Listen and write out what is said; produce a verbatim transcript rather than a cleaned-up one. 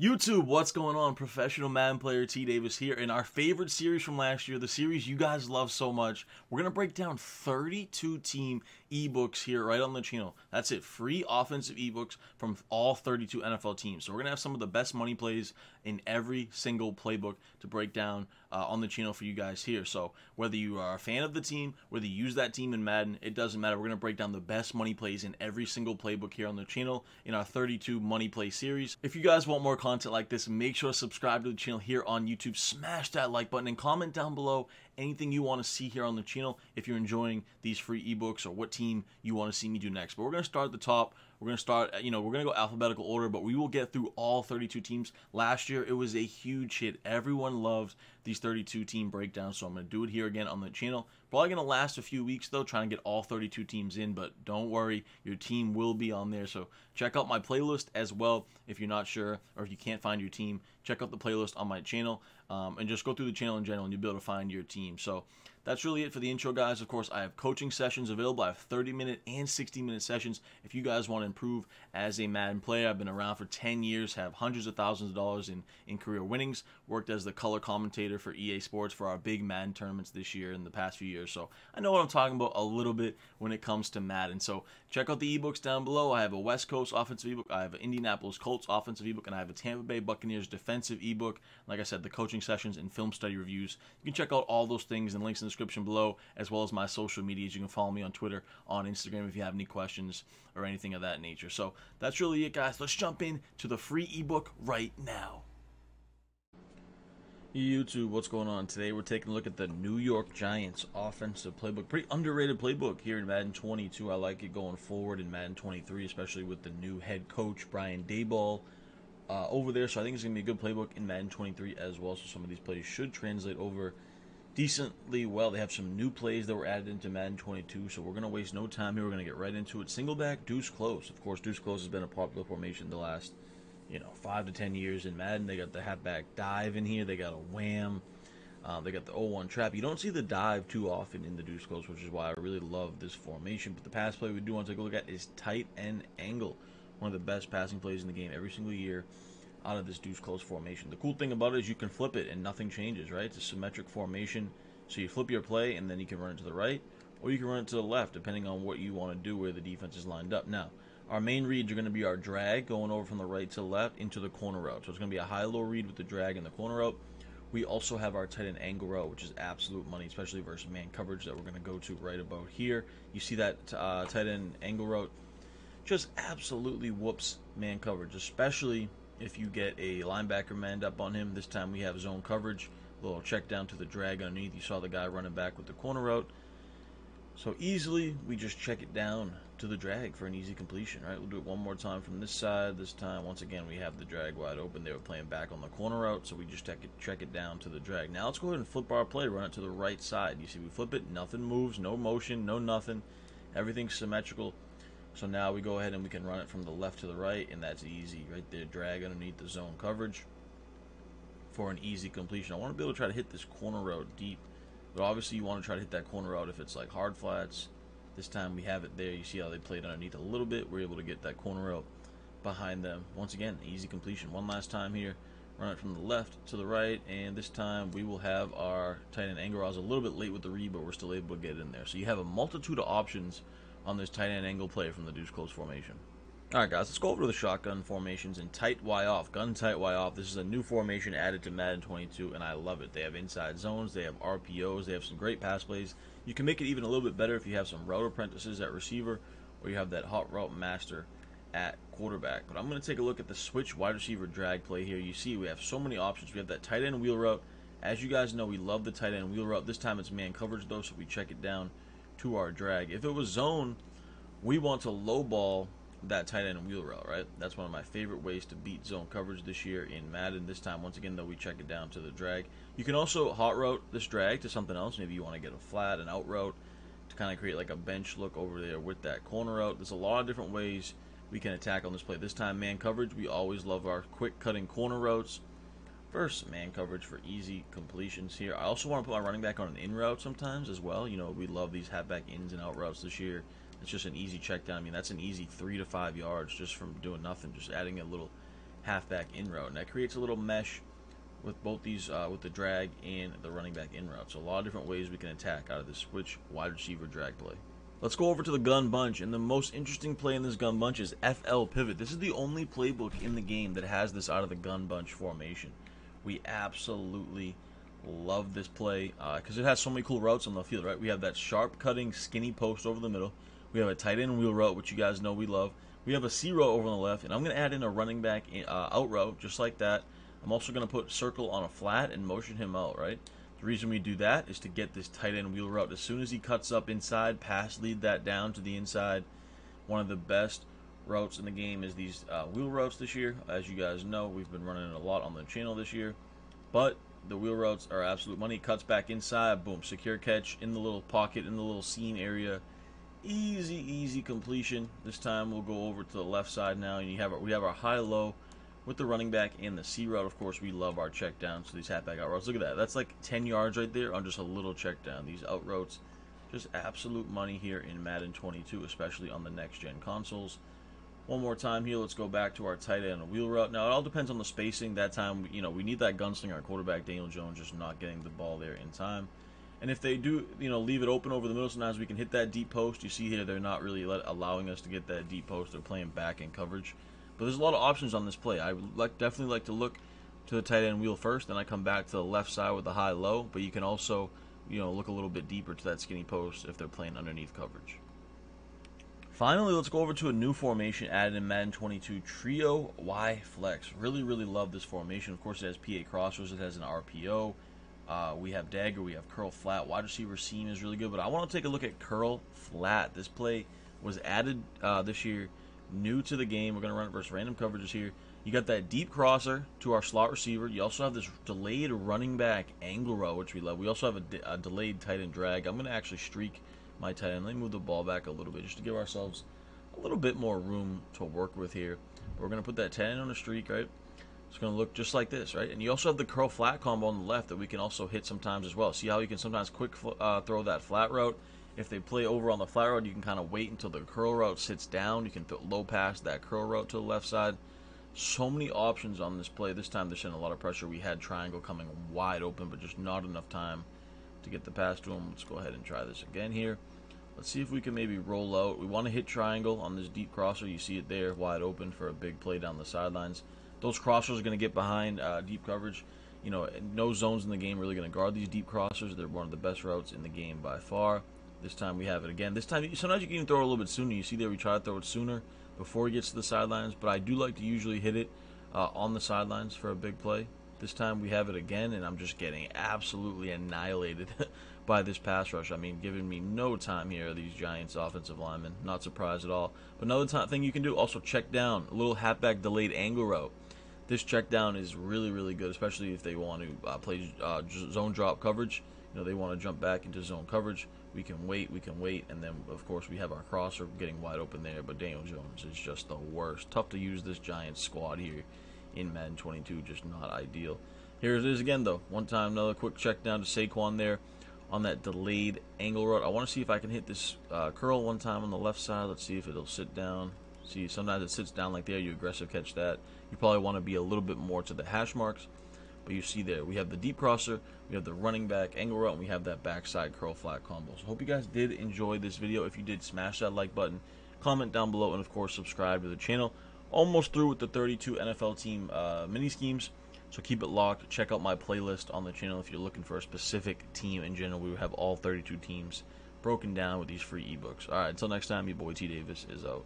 YouTube, what's going on? Professional Madden player T. Davis here in our favorite series from last year, the series you guys love so much. We're going to break down thirty-two team ebooks here right on the channel. That's it, free offensive ebooks from all thirty-two N F L teams. So we're going to have some of the best money plays in every single playbook to break down uh, on the channel for you guys here. So whether you are a fan of the team, whether you use that team in Madden, it doesn't matter. We're going to break down the best money plays in every single playbook here on the channel in our thirty-two money play series. If you guys want more content, content like this, make sure to subscribe to the channel here on YouTube, smash that like button, and comment down below anything you want to see here on the channel if you're enjoying these free ebooks or what team you want to see me do next. But we're going to start at the top. We're going to start, you know, we're going to go alphabetical order, but we will get through all thirty-two teams. Last year, it was a huge hit. Everyone loves these thirty-two team breakdowns, so I'm going to do it here again on the channel. Probably going to last a few weeks, though, trying to get all thirty-two teams in, but don't worry, your team will be on there. So check out my playlist as well if you're not sure or if you can't find your team. Check out the playlist on my channel, um, and just go through the channel in general, and you'll be able to find your team. So that's really it for the intro, guys. Of course, I have coaching sessions available. I have thirty-minute and sixty-minute sessions. If you guys want to improve as a Madden player, I've been around for ten years, have hundreds of thousands of dollars in, in career winnings, worked as the color commentator for E A Sports for our big Madden tournaments this year and the past few years. So I know what I'm talking about a little bit when it comes to Madden. So check out the ebooks down below. I have a West Coast offensive ebook, I have an Indianapolis Colts offensive ebook, and I have a Tampa Bay Buccaneers defensive ebook. Like I said, the coaching sessions and film study reviews. You can check out all those things and links in the description below, as well as my social medias. You can follow me on Twitter, on Instagram if you have any questions or anything of that nature. So that's really it, guys. Let's jump in to the free ebook right now. YouTube, what's going on? Today we're taking a look at the New York Giants offensive playbook. Pretty underrated playbook here in Madden twenty-two. I like it going forward in Madden twenty-three, especially with the new head coach Brian Daboll uh, over there. So I think it's gonna be a good playbook in Madden twenty-three as well. So some of these plays should translate over decently well. They have some new plays that were added into Madden twenty-two, so we're going to waste no time here. We're going to get right into it. Single back, deuce close. Of course, deuce close has been a popular formation the last, you know, five to ten years in Madden. They got the halfback dive in here. They got a wham. Uh, they got the oh one trap. You don't see the dive too often in the deuce close, which is why I really love this formation. But the pass play we do want to take a look at is tight end angle. One of the best passing plays in the game every single year out of this deuce close formation. The cool thing about it is you can flip it and nothing changes, right? It's a symmetric formation, so you flip your play and then you can run it to the right, or you can run it to the left, depending on what you want to do where the defense is lined up. Now, our main reads are going to be our drag going over from the right to left into the corner route. So it's going to be a high-low read with the drag and the corner route. We also have our tight end angle route, which is absolute money, especially versus man coverage, that we're going to go to right about here. You see that uh, tight end angle route just absolutely whoops man coverage, especially if you get a linebacker manned up on him. This time we have zone coverage, a little check down to the drag underneath. You saw the guy running back with the corner route. So easily we just check it down to the drag for an easy completion, right? We'll do it one more time from this side. This time, once again, we have the drag wide open. They were playing back on the corner route, so we just check it, check it down to the drag. Now let's go ahead and flip our play, run it to the right side. You see we flip it, nothing moves, no motion, no nothing. Everything's symmetrical. So now we go ahead and we can run it from the left to the right, and that's easy right there. Drag underneath the zone coverage for an easy completion. I want to be able to try to hit this corner route deep, but obviously you want to try to hit that corner route if it's like hard flats. This time we have it there. You see how they played underneath a little bit. We're able to get that corner route behind them. Once again, easy completion. One last time here. Run it from the left to the right, and this time we will have our tight end angle. I was a little bit late with the read, but we're still able to get in there. So you have a multitude of options on this tight end angle play from the deuce close formation. Alright guys, let's go over to the shotgun formations and tight Y off, gun tight Y off. This is a new formation added to Madden twenty-two, and I love it. They have inside zones, they have R P Os, they have some great pass plays. You can make it even a little bit better if you have some route apprentices at receiver, or you have that hot route master at quarterback. But I'm going to take a look at the switch wide receiver drag play here. You see we have so many options. We have that tight end wheel route. As you guys know, we love the tight end wheel route. This time it's man coverage though, so we check it down to our drag. If it was zone, we want to low ball that tight end wheel route, right? That's one of my favorite ways to beat zone coverage this year in Madden. This time, once again, though, we check it down to the drag. You can also hot route this drag to something else. Maybe you want to get a flat, an out route, to kind of create like a bench look over there with that corner route. There's a lot of different ways we can attack on this play. This time, man coverage. We always love our quick cutting corner routes first man coverage for easy completions here. I also want to put my running back on an in route sometimes as well. You know, we love these halfback ins and out routes this year. It's just an easy check down. I mean, that's an easy three to five yards just from doing nothing, just adding a little halfback in route, and that creates a little mesh with both these, uh, with the drag and the running back in route. So a lot of different ways we can attack out of this switch wide receiver drag play. Let's go over to the gun bunch, and the most interesting play in this gun bunch is F L pivot. This is the only playbook in the game that has this out of the gun bunch formation. We absolutely love this play because uh, it has so many cool routes on the field, right? We have that sharp cutting skinny post over the middle. We have a tight end wheel route, which you guys know we love. We have a C route over on the left, and I'm going to add in a running back in, uh, out route just like that. I'm also going to put circle on a flat and motion him out, right? The reason we do that is to get this tight end wheel route. As soon as he cuts up inside, pass lead that down to the inside. One of the best routes in the game is these uh, wheel routes this year. As you guys know, we've been running it a lot on the channel this year. But the wheel routes are absolute money. Cuts back inside, boom, secure catch in the little pocket, in the little seam area. Easy, easy completion. This time we'll go over to the left side now, and you have our, we have our high-low with the running back and the C route. Of course, we love our check down. So these halfback out routes, look at that. That's like ten yards right there on just a little check down. These out routes, just absolute money here in Madden twenty-two, especially on the next-gen consoles. One more time here, let's go back to our tight end wheel route. Now, it all depends on the spacing. That time, you know, we need that gunslinger, our quarterback, Daniel Jones, just not getting the ball there in time. And if they do, you know, leave it open over the middle, sometimes we can hit that deep post. You see here, they're not really let, allowing us to get that deep post. They're playing back in coverage. But there's a lot of options on this play. I would like, definitely like to look to the tight end wheel first, then I come back to the left side with the high-low. But you can also, you know, look a little bit deeper to that skinny post if they're playing underneath coverage. Finally, let's go over to a new formation added in Madden twenty-two, Trio Y Flex. Really, really love this formation. Of course, it has P A crossers. It has an R P O. Uh, we have dagger, we have curl flat. Wide receiver seam is really good, but I want to take a look at curl flat. This play was added uh, this year, new to the game. We're going to run it versus random coverages here. You got that deep crosser to our slot receiver. You also have this delayed running back angle route, which we love. We also have a, de a delayed tight end drag. I'm going to actually streak my tight end. Let me move the ball back a little bit just to give ourselves a little bit more room to work with here. But we're going to put that tight end on a streak, right? It's going to look just like this, right? And you also have the curl flat combo on the left that we can also hit sometimes as well. See how you can sometimes quick uh, throw that flat route. If they play over on the flat route, you can kind of wait until the curl route sits down. You can th low pass that curl route to the left side. So many options on this play. This time they're sending a lot of pressure. We had triangle coming wide open, but just not enough time to get the pass to him. Let's go ahead and try this again here. Let's see if we can maybe roll out. We want to hit triangle on this deep crosser. You see it there, wide open for a big play down the sidelines. Those crossers are going to get behind uh, deep coverage. You know, no zones in the game really going to guard these deep crossers. They're one of the best routes in the game by far. This time we have it again. This time, sometimes you can even throw it a little bit sooner. You see there, we try to throw it sooner before it gets to the sidelines. But I do like to usually hit it uh, on the sidelines for a big play. This time we have it again, and I'm just getting absolutely annihilated by this pass rush. I mean, giving me no time here, these Giants offensive linemen. Not surprised at all. But another thing you can do, also check down, a little halfback delayed angle route. This check down is really, really good, especially if they want to uh, play uh, zone drop coverage. You know, they want to jump back into zone coverage. We can wait, we can wait, and then, of course, we have our crosser getting wide open there. But Daniel Jones is just the worst. Tough to use this Giants squad here in Madden twenty-two, just not ideal. Here it is again, though. One time, another quick check down to Saquon there on that delayed angle route. I want to see if I can hit this uh, curl one time on the left side. Let's see if it'll sit down. See, sometimes it sits down like there. You aggressive catch that. You probably want to be a little bit more to the hash marks. But you see there, we have the deep crosser, we have the running back angle route, and we have that backside curl flat combo. So hope you guys did enjoy this video. If you did, smash that like button, comment down below, and of course, subscribe to the channel. Almost through with the thirty-two N F L team uh, mini schemes. So keep it locked. Check out my playlist on the channel if you're looking for a specific team in general. We have all thirty-two teams broken down with these free ebooks. All right, until next time, your boy T Davis is out.